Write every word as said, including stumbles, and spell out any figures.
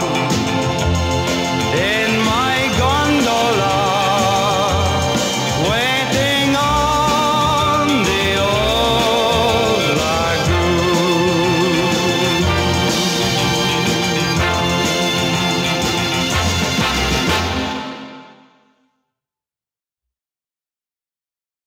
song.